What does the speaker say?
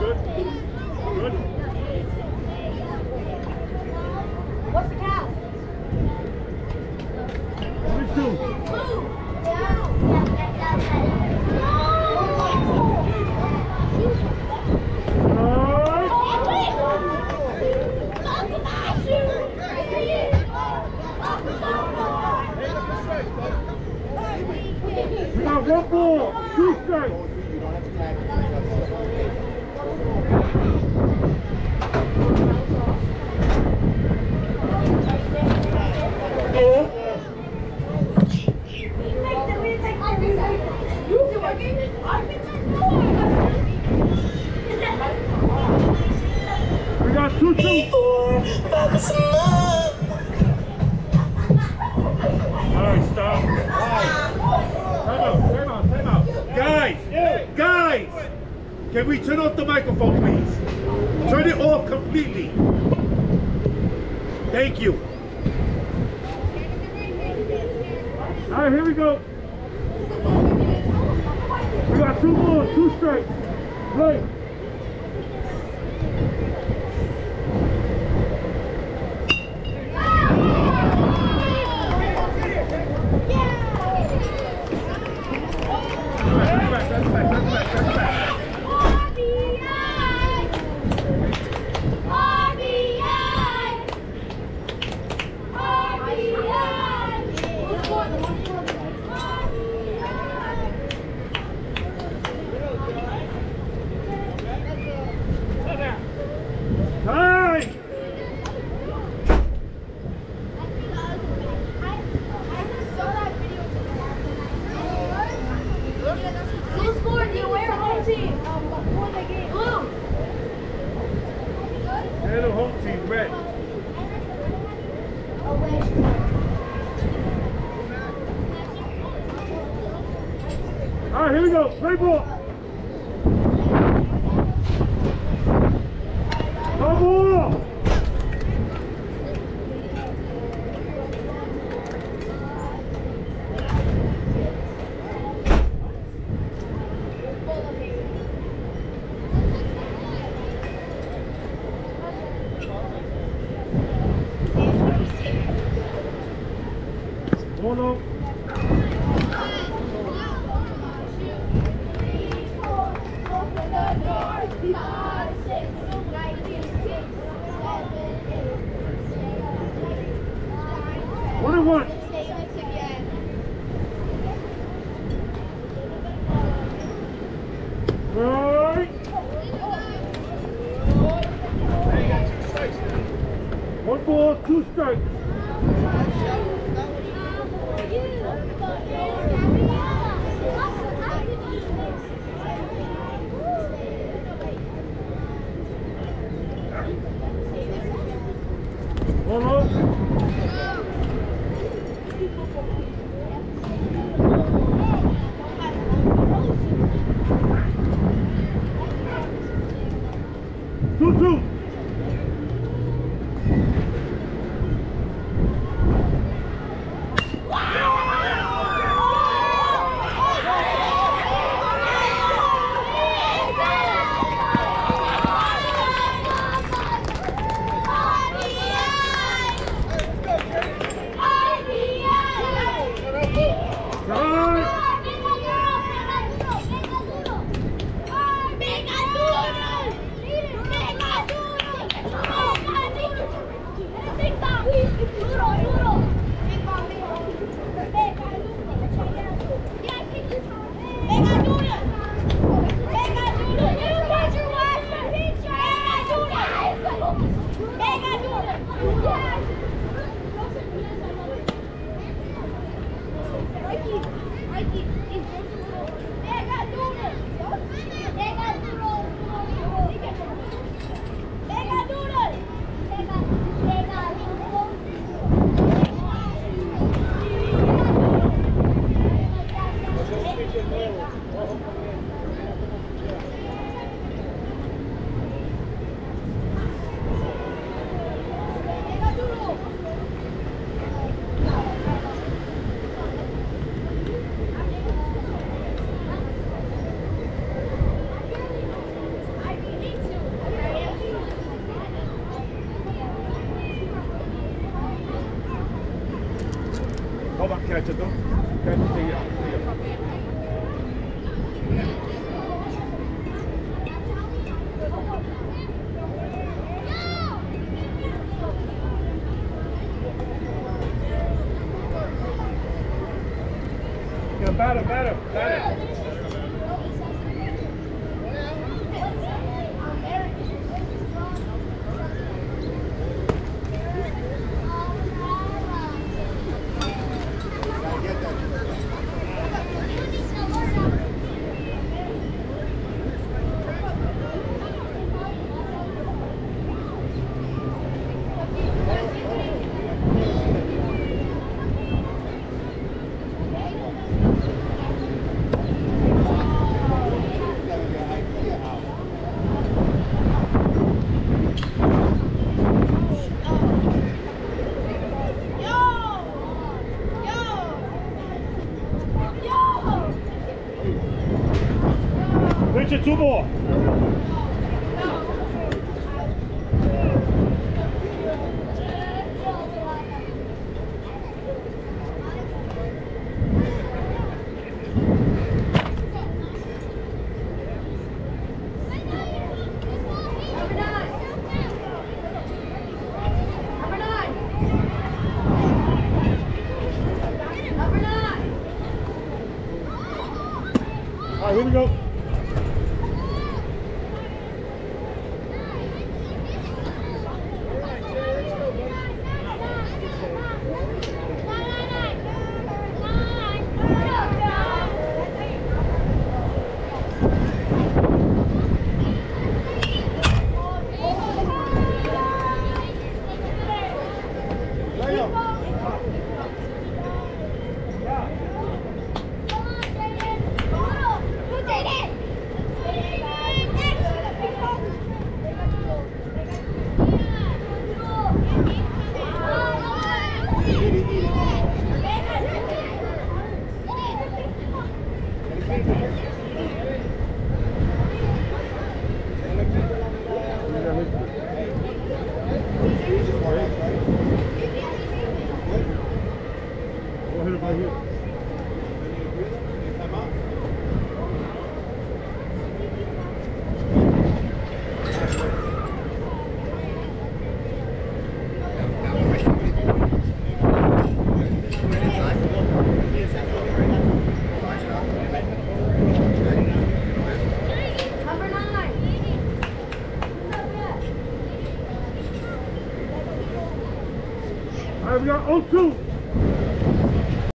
Good. What's the count? 2. We got 1 ball. 2 straight. We got 2-2. Alright, stop. Time out. Guys! Can we turn off the microphone, please? Turn it off completely. Thank you. Alright, here we go. We got 2 balls, 2 straight. Play. Alright, here we go. Play ball. Ball. Two more. Oh, two.